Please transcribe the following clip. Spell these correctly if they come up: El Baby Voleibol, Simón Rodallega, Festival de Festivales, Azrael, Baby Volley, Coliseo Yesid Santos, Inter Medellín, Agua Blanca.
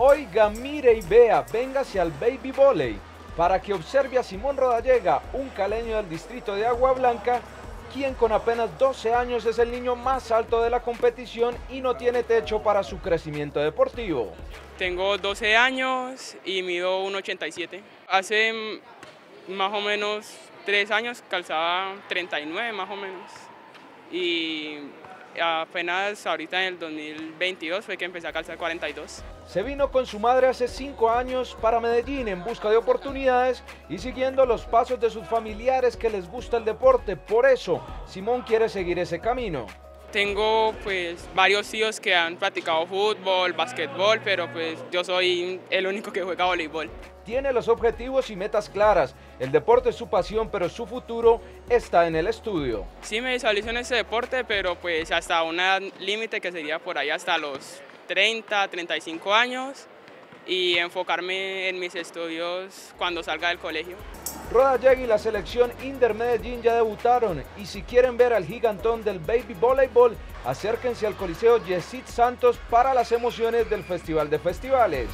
Oiga, mire y vea, véngase al Baby Volley para que observe a Simón Rodallega, un caleño del distrito de Agua Blanca, quien con apenas 12 años es el niño más alto de la competición y no tiene techo para su crecimiento deportivo. Tengo 12 años y mido 1,87. Hace más o menos 3 años calzaba 39 más o menos. Y apenas ahorita en el 2022 fue que empecé a calzar 42. Se vino con su madre hace 5 años para Medellín en busca de oportunidades y siguiendo los pasos de sus familiares que les gusta el deporte. Por eso, Simón quiere seguir ese camino. Tengo pues varios tíos que han practicado fútbol, basquetbol, pero pues yo soy el único que juega voleibol. Tiene los objetivos y metas claras. El deporte es su pasión, pero su futuro está en el estudio. Sí, me visualizo en ese deporte, pero pues hasta un límite que sería por ahí hasta los 30, 35 años y enfocarme en mis estudios cuando salga del colegio. Rodallega y la selección Inter Medellín ya debutaron y si quieren ver al gigantón del Baby Voleibol, acérquense al Coliseo Yesid Santos para las emociones del Festival de Festivales.